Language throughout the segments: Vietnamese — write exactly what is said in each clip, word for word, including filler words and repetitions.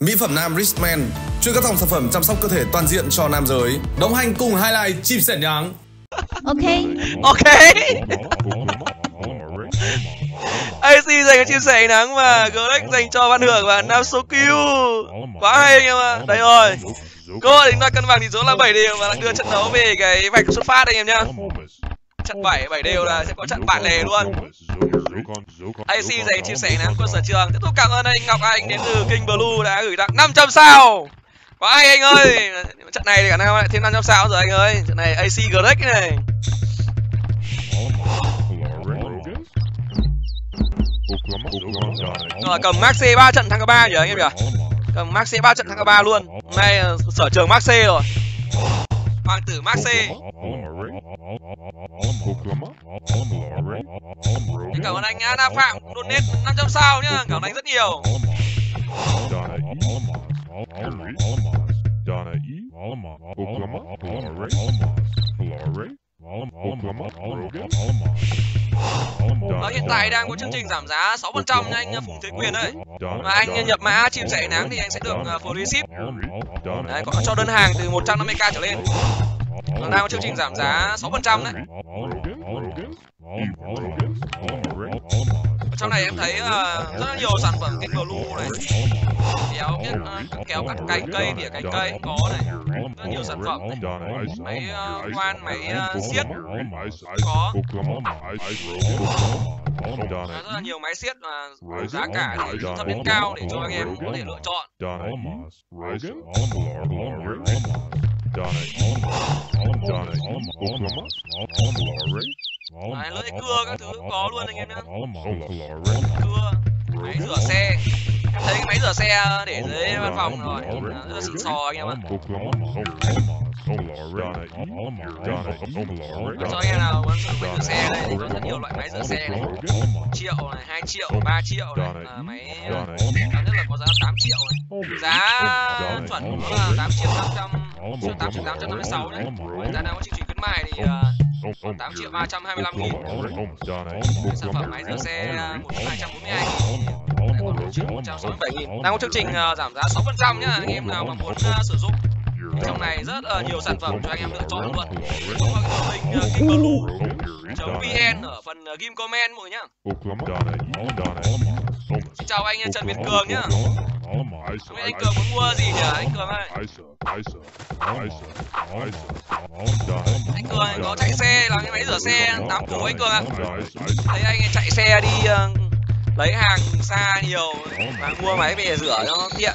Mỹ phẩm Nam Richman, chuyên các dòng sản phẩm chăm sóc cơ thể toàn diện cho nam giới. Đồng hành cùng Highlight Chim Sẻ Nắng. Ok. Ok. a xê dành cho Chim Sẻ Nắng và Greg dành cho Văn Hưởng và Nam Suki. Quá hay anh em ạ. Đây rồi. Cơ hội chúng ta cân bằng thì số là bảy đều và đưa trận đấu về cái vạch xuất phát anh em nhá. Trận bảy, bảy đều là sẽ có trận bản lề luôn. a xê dành Chim Sẻ Nắng của sở trường. Tiếp tục cảm ơn anh Ngọc Anh đến từ King Blue đã gửi tặng năm trăm sao. Quá hay anh ơi. Trận này thì cả năm lại thêm năm trăm sao rồi anh ơi. Trận này a xê Greg này. Rồi cầm Max C ba trận thắng cả ba nhỉ anh em nhỉ? Cầm Max C ba trận thắng cả ba luôn. Hôm nay sở trường Max C rồi. Hoàng tử Max C. Cảm ơn anh Nam Phạm donate năm trăm sao nhá. Cảm ơn anh rất nhiều. Đó, hiện tại đang có chương trình giảm giá sáu phần trăm nha anh Phùng Thế Quyền đấy. Mà anh nhập mã Chim Sẻ Nắng thì anh sẽ được free ship. Đấy, có cho đơn hàng từ một trăm năm mươi k trở lên. Còn đang có chương trình giảm giá sáu phần trăm đấy. Ở trong này em thấy uh, rất là nhiều sản phẩm King Blue này. Kéo, cái, uh, kéo cắt cành cây, tỉa cành cây cũng có này. Rất nhiều sản phẩm này. Máy uh, khoan, máy uh, siết có. Đó, rất là nhiều máy siết và giá cả thì thấp đến cao để cho anh em có thể lựa chọn. Đấy, lưỡi cưa các thứ cũng có luôn anh em nhá. Cưa, máy rửa xe. Em thấy cái máy rửa xe để dưới văn phòng rồi. Rất là xịn sò anh em ạ. Cho anh em nào muốn sử dụng máy rửa xe đây thì có rất nhiều loại máy rửa xe này. một triệu này, hai triệu, ba triệu này. À, máy giá nhất là có giá tám triệu này. Giá chuẩn của nó là tám triệu năm trăm, tám triệu tám trăm năm mươi sáu đấy. Giá nào có chương trình khuyến mại thì uh, tám triệu ba trăm hai mươi lăm nghìn. Cái sản phẩm máy rửa xe một triệu hai trăm bốn mươi hai nghìn. Đang có chương trình uh, giảm giá sáu phần trăm nhá. Anh em nào mà muốn uh, sử dụng trong này rất uh, nhiều sản phẩm cho anh em lựa chọn luôn. Thông qua cái link uh, king blue chấm vn ở phần uh, ghim comment mọi người nhá. Xin chào anh Trần Việt Cường nhá. Vậy anh Cường muốn mua gì nhỉ anh Cường ơi? Anh Cường anh có chạy xe, làm cái máy rửa xe tám củ anh Cường ạ. Thấy anh chạy xe đi uh, lấy hàng xa nhiều và mua máy về rửa nó tiện.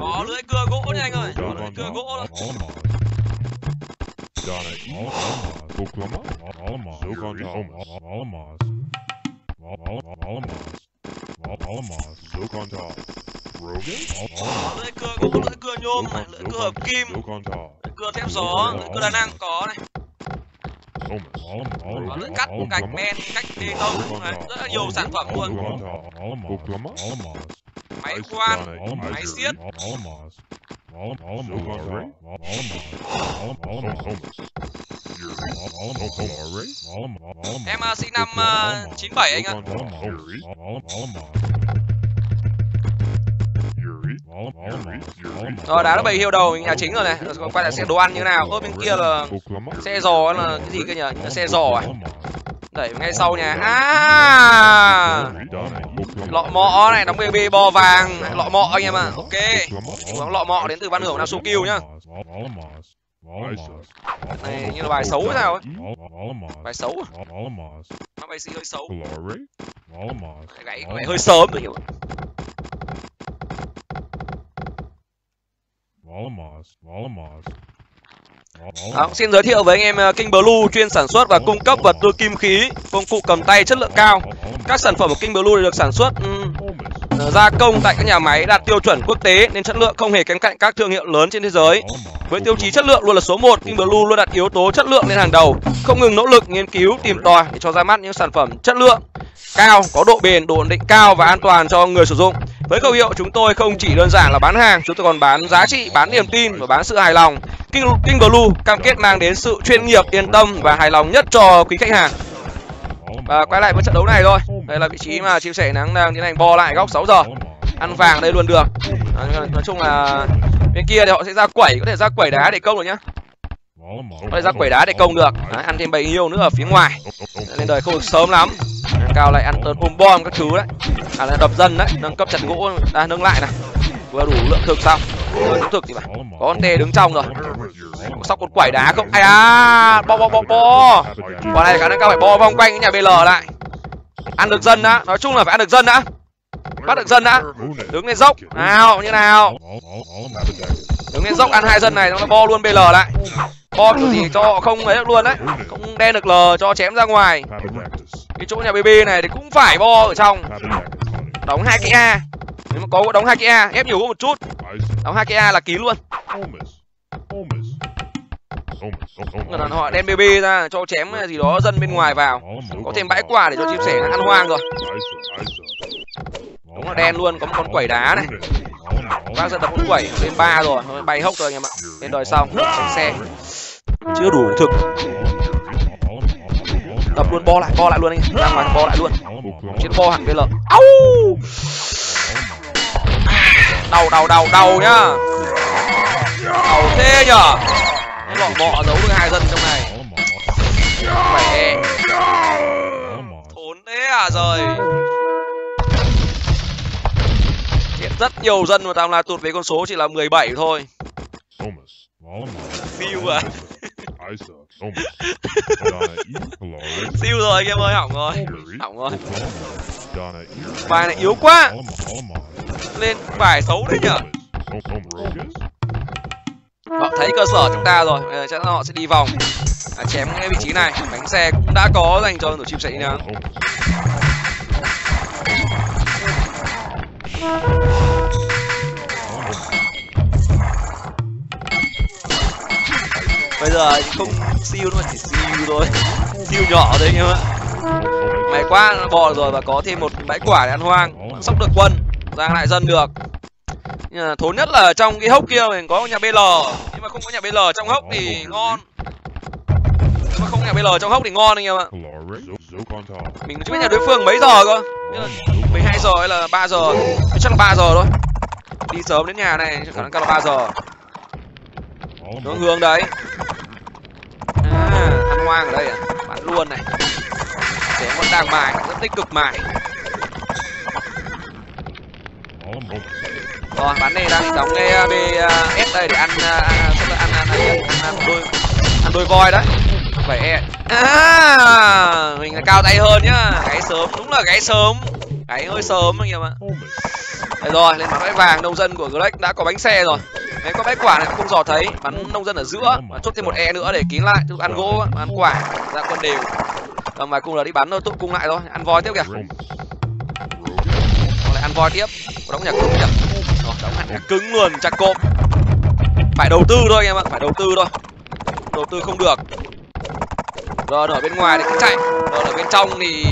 Có lưỡi cưa gỗ nha anh ơi, có lưỡi cưa gỗ đó. Có lưỡi cưa gỗ, lưỡi cưa nhôm này, lưỡi cưa hợp kim, lưỡi cưa thép gió, lưỡi cưa đa năng có này. Có lưỡi cắt, gạch men, cách bê tông, rất là nhiều sản phẩm luôn. Máy khoan, máy xiết. Em sinh năm uh, chín bảy anh ạ. Rồi đá nó bảy hiệu đầu nhà chính rồi này. Còn quay lại xe đồ ăn như thế nào. Ơ bên kia là xe giò là cái gì kia nhỉ? Là xe giò à? Đẩy ngay sau nhà. À! Lọ mọ này, đóng bê bê bò vàng, lọ mọ anh em ạ. À. Ok. Đóng lọ mọ đến từ Văn Hưởng Nam Suki nhá. Cái này như là bài xấu hay sao ấy. Bài xấu à? Nó bài sĩ hơi xấu. Gãy gãy hơi sớm rồi hiểu. Đó, xin giới thiệu với anh em King Blue chuyên sản xuất và cung cấp vật tư kim khí, công cụ cầm tay chất lượng cao. Các sản phẩm của King Blue được sản xuất um, gia công tại các nhà máy đạt tiêu chuẩn quốc tế nên chất lượng không hề kém cạnh các thương hiệu lớn trên thế giới. Với tiêu chí chất lượng luôn là số một, King Blue luôn đặt yếu tố chất lượng lên hàng đầu, không ngừng nỗ lực nghiên cứu tìm tòi để cho ra mắt những sản phẩm chất lượng cao, có độ bền, độ ổn định cao và an toàn cho người sử dụng. Với khẩu hiệu chúng tôi không chỉ đơn giản là bán hàng, chúng tôi còn bán giá trị, bán niềm tin và bán sự hài lòng. King, King Blue cam kết mang đến sự chuyên nghiệp, yên tâm và hài lòng nhất cho quý khách hàng. Và quay lại với trận đấu này thôi. Đây là vị trí mà Chim Sẻ Nắng đang tiến hành bò lại góc sáu giờ. Ăn vàng đây luôn được. Nói chung là bên kia thì họ sẽ ra quẩy, có thể ra quẩy đá để công rồi nhá. Có thể ra quẩy đá để công được. Đấy, ăn thêm bấy nhiêu nữa ở phía ngoài. Lên đời không được sớm lắm. Cao lại ăn tớn ôm bom các thứ đấy. À là đập dân đấy, nâng cấp chặt gỗ, à, nâng lại này. Vừa đủ lượng thực xong. Lượng thực thì mà. Có con tê đứng trong rồi. Sóc con quẩy đá không? Ai da, bo bo bo bo. Quả này khả năng cao phải bo vòng quanh cái nhà bê lờ lại. Ăn được dân đã, nói chung là phải ăn được dân đã. Bắt được dân đã. Đứng lên dốc. Nào, như nào. Đứng lên dốc ăn hai dân này nó bo luôn bê lờ lại. Bo thì cho họ không ấy được luôn đấy. Không đen được L cho chém ra ngoài. Cái chỗ nhà bê bê này thì cũng phải bo ở trong. Đóng hai cái A. Nếu mà có đóng hai cái A, ép nhiều gỗ một chút. Đóng hai cái A là ký luôn. Là họ đem bê bê ra cho chém gì đó dân bên ngoài vào. Có thêm bãi quả để cho Chim Sẻ ăn hoang rồi. Đúng là đen luôn, có một con quẩy đá này. Bác dân tập con quẩy lên ba rồi, bay hốc rồi anh em ạ. Lên đòi xong, chạy xe. Chưa đủ thực. Tập luôn bo lại, bo lại luôn anh em. Ra ngoài bo lại luôn. Chiến bo hẳn bê lờ. Au! Đau đau đau đau nhá. Đau thế nhở. Lọ bọ giấu được hai dân trong này. Mẹ. Thốn thế à rồi. Hiện rất nhiều dân mà tao là tụt với con số chỉ là mười bảy thôi. Siêu à. Siêu rồi anh em ơi, hỏng rồi. Hỏng rồi. Bài này yếu quá. Lên bài xấu đấy nhở. Họ thấy cơ sở chúng ta rồi, bây giờ chắc họ sẽ đi vòng à, chém cái vị trí này. Bánh xe cũng đã có dành cho tổ Chim Sẻ Đi Nắng. Bây giờ không siêu nữa, chỉ siêu thôi. Siêu nhỏ đấy anh em ạ. May quá, nó bò rồi và có thêm một bãi quả để ăn hoang. Sóc được quân, ra lại dân được. Thốn nhất là trong cái hốc kia mình có nhà bê lờ. Nhưng mà không có nhà bê lờ trong hốc thì ngon. Nhưng mà không có nhà bê lờ trong hốc thì ngon anh em ạ. Mình chưa biết nhà đối phương mấy giờ cơ. Mười hai giờ hay là ba giờ. Chắc là ba giờ thôi. Đi sớm đến nhà này khả năng cao là ba giờ. Nó hướng đấy à, ăn hoang ở đây à. Bắn luôn này. Để con đang mài, rất tích cực mài. Rồi, bán này đang bị đóng cái bê ét đây để ăn ăn ăn ăn ăn đôi ăn đôi voi đấy. Phải e. À, mình là cao tay hơn nhá. Gáy sớm, đúng là gáy sớm. Gáy hơi sớm anh em ạ. Đấy rồi, lên bán bãi vàng nông dân của Greg đã có bánh xe rồi. Đấy có bãi quả này cũng không dò thấy, bắn nông dân ở giữa và chốt thêm một e nữa để kín lại, tức ăn gỗ, ăn quả ra quân đều. Còn mà cùng là đi bắn thôi, tụi cung lại thôi, ăn voi tiếp kìa. Còn lại ăn voi tiếp. Đóng nhà cứng nhỉ. Đóng nhà cứng luôn, chặt cộp. Phải đầu tư thôi anh em ạ, phải đầu tư thôi. Đầu tư không được. Rồi ở bên ngoài thì cứ chạy. Rồi ở bên trong thì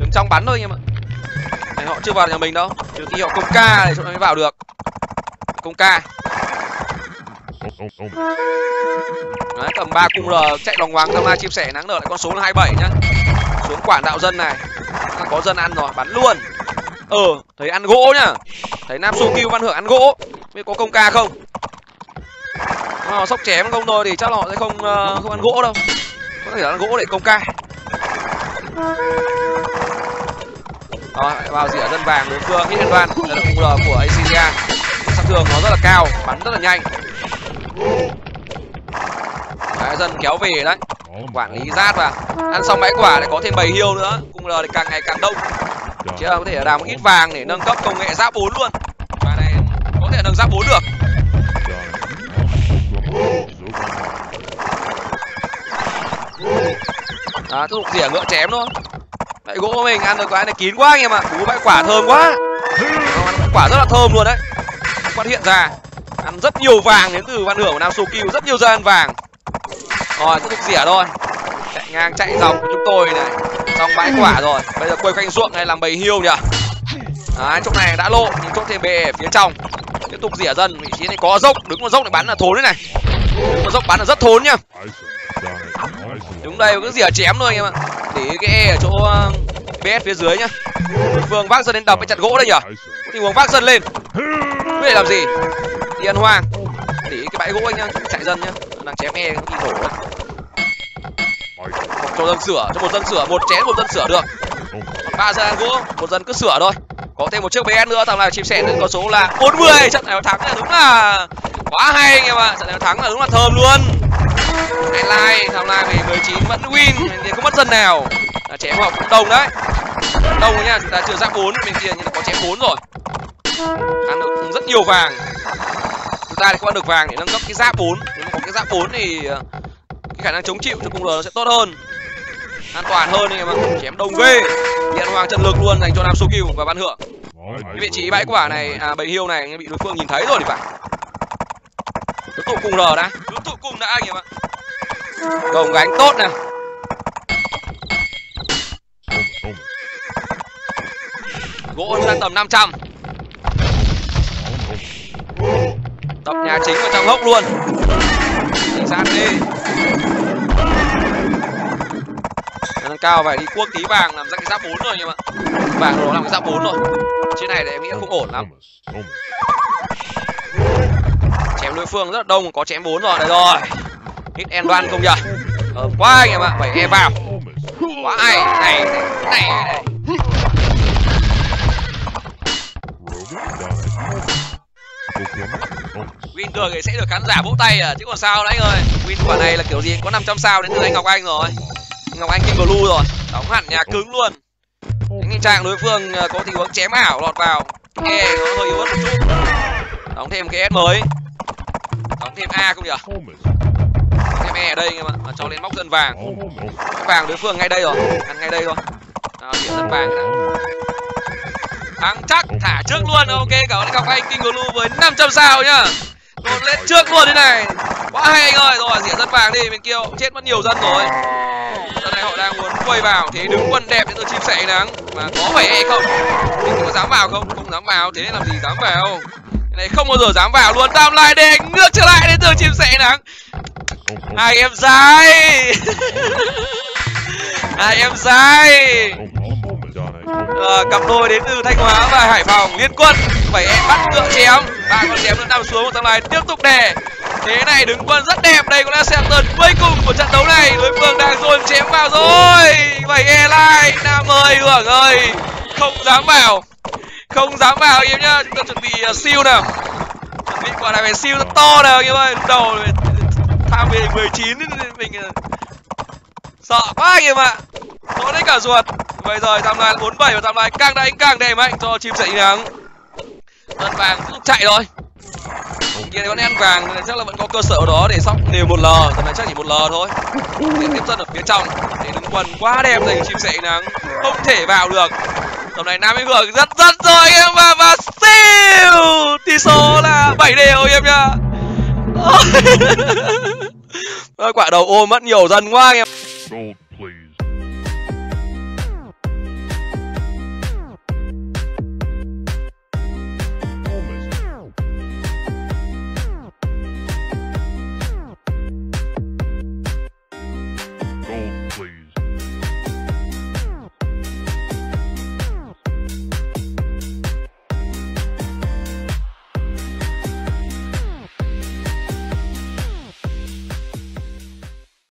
đứng trong bắn thôi anh em ạ. Này, họ chưa vào nhà mình đâu. Trừ khi họ công ca thì chúng nó mới vào được. Công ca. Đấy, tầm ba cung R chạy lòng hoàng tham gia Chim Sẻ Nắng nở lại con số là hai mươi bảy nhá. Xuống quản đạo dân này. Có dân ăn rồi, bắn luôn. Ờ, thấy ăn gỗ nhá. Thấy Nam Suki Văn Hưởng ăn gỗ. Biết có công ca không? Nó à, sóc chém không thôi thì chắc là họ sẽ không uh, không ăn gỗ đâu. Có thể ăn gỗ để công ca. Rồi, à, vào dĩa dân vàng đối phương hit van là cung lờ của Asia. Sát thương nó rất là cao, bắn rất là nhanh. Đấy, dân kéo về đấy. Quản lý rát vào. Ăn xong bãi quả lại có thêm bầy hiêu nữa. Cung lờ thì càng ngày càng đông. Chứ có thể làm một ít vàng để nâng cấp công nghệ giáp bốn luôn. Và này có thể nâng giáp bốn được. Đó, tiếp tục rỉa ngựa chém thôi. Bãi gỗ của mình ăn được cái này kín quá anh em ạ. Cú bãi quả thơm quá. Ăn bãi quả rất là thơm luôn đấy. Phát hiện ra. Ăn rất nhiều vàng đến từ Văn Hưởng của Nam Suki. Rất nhiều dân vàng. Rồi tiếp tục rỉa thôi. Chạy ngang chạy dọc của chúng tôi này. Xong bãi quả rồi. Bây giờ quay quanh ruộng này làm bầy hiêu nhỉ. Đấy, chỗ này đã lộ nhưng chỗ thêm bê ở phía trong tiếp tục rỉa dân. Vị trí này có dốc, đứng vào dốc để bắn là thốn đấy này, đứng vào dốc bắn là rất thốn nhá. Đứng đây cứ rỉa chém thôi anh em ạ, để cái e ở chỗ bê ét phía dưới nhá. Phương vác dân lên đập với chặt gỗ đây nhở, thì Phương vác dân lên để làm gì đi ăn hoang, để cái bãi gỗ anh nhá, chạy dân nhá, đang chém e cũng bị thổ đấy. Cho dân sửa, cho một dân sửa, một chén một dân sửa được. Ba dân ăn gỗ, một dân cứ sửa thôi. Có thêm một chiếc bê ét nữa, thằng nào Chim Sẻ có số là bốn mươi. Trận này nó thắng là đúng là quá hay anh em ạ, trận này nó thắng là đúng là thơm luôn. Highlight, thằng này về mười chín vẫn win, thì không mất dân nào. Là chém vào cũng đông đấy. Đông rồi nha, chúng ta chưa ra bốn, bên kia nhưng có chém bốn rồi. Ăn được rất nhiều vàng. Chúng ta thì không ăn được vàng để nâng cấp cái giáp bốn. Nếu mà có cái giáp bốn thì cái khả năng chống chịu cho cung lờ nó sẽ tốt hơn, an toàn hơn anh em ạ. Chém đông ghê, điện hoàng trận lực luôn dành cho Nam Suki và Văn Hưởng. Cái vị trí bãi quả này, à, bầy hiêu này bị đối phương nhìn thấy rồi thì phải. Cứ tụ cùng lờ đã, cứ tụ cùng đã anh em ạ. Gồng gánh tốt này. Gỗ đang tầm năm trăm. Tập nhà chính vào trong hốc luôn. Để sát đi. Nâng cao phải đi cuốc tí vàng làm ra cái giáp bốn rồi anh em ạ. Vàng nó làm cái giáp bốn rồi. Trên này thì em nghĩ không ổn lắm. Chém đối phương rất là đông, có chém bốn rồi, đây rồi. Hit and run không nhỉ? Ờ, quá anh em ạ, phải e vào. Quá hay, này, này, này. Win được thì sẽ được khán giả vỗ tay à, chứ còn sao đấy anh ơi. Win quả này là kiểu gì có năm trăm sao đến từ anh Ngọc Anh rồi. Ngọc Anh King Blue rồi, đóng hẳn nhà cứng luôn. Những trạng đối phương có tình huống chém ảo lọt vào. E nó hơi yếu hơn một chút. Đóng thêm cái S mới. Đóng thêm A không nhỉ? Đóng thêm E ở đây anh em ạ, mà cho lên móc dân vàng. Cái vàng đối phương ngay đây rồi, ăn ngay đây thôi. Nào, điểm dân vàng đã. Thắng chắc, thả trước luôn. Ok, cảm ơn Ngọc Anh King Blue với năm trăm sao nhá. Đột lên trước luôn thế này. Quá hay anh ơi, rồi rỉa dân vàng đi, bên kia chết mất nhiều dân rồi. Giờ này họ đang muốn quay vào, thế đứng quân đẹp đến từ Chim Sẻ Nắng. Mà có phải e không? Mình có dám vào không? Không dám vào, thế nên làm gì dám vào. Cái này không bao giờ dám vào luôn, tam lại đen, ngược trở lại đến từ Chim Sẻ Nắng. Hai em dài. Hai em dài. À, cặp đôi đến từ Thanh Hóa và Hải Phòng liên quân. Phải em bắt ngựa chém. Ba con chém được nằm xuống, một thằng này tiếp tục đè. Thế này đứng quân rất đẹp. Đây cũng là center cuối cùng của trận đấu này. Đối phương đang dồn chém vào rồi. Vậy e lại Nam ơi, Hưởng ơi. Không dám vào. Không dám vào anh em nhá. Chúng ta chuẩn bị uh, siêu nào. Chuẩn bị quả này phải siêu rất to nào anh em ơi. Lúc đầu tham về mười chín mình uh, sợ quá anh em ạ. Có đấy cả ruột. Bây giờ tham lai bốn mươi bảy và tham lai càng đánh càng đè mạnh cho Chim Sẻ Đi Nắng. Dân vàng cũng chạy rồi. Kia con ăn vàng chắc là vẫn có cơ sở đó để sóc đều một lờ, tầm này chắc chỉ một lờ thôi. Để tiếp dân ở phía trong, để đứng quần quá đẹp dành Chim Sẻ Đi Nắng, không thể vào được. Tầm này Nam Hưởng rất rất rồi em và và siêu tỷ số là bảy đều em nhá. Quả đầu ôm mất nhiều dân quá em.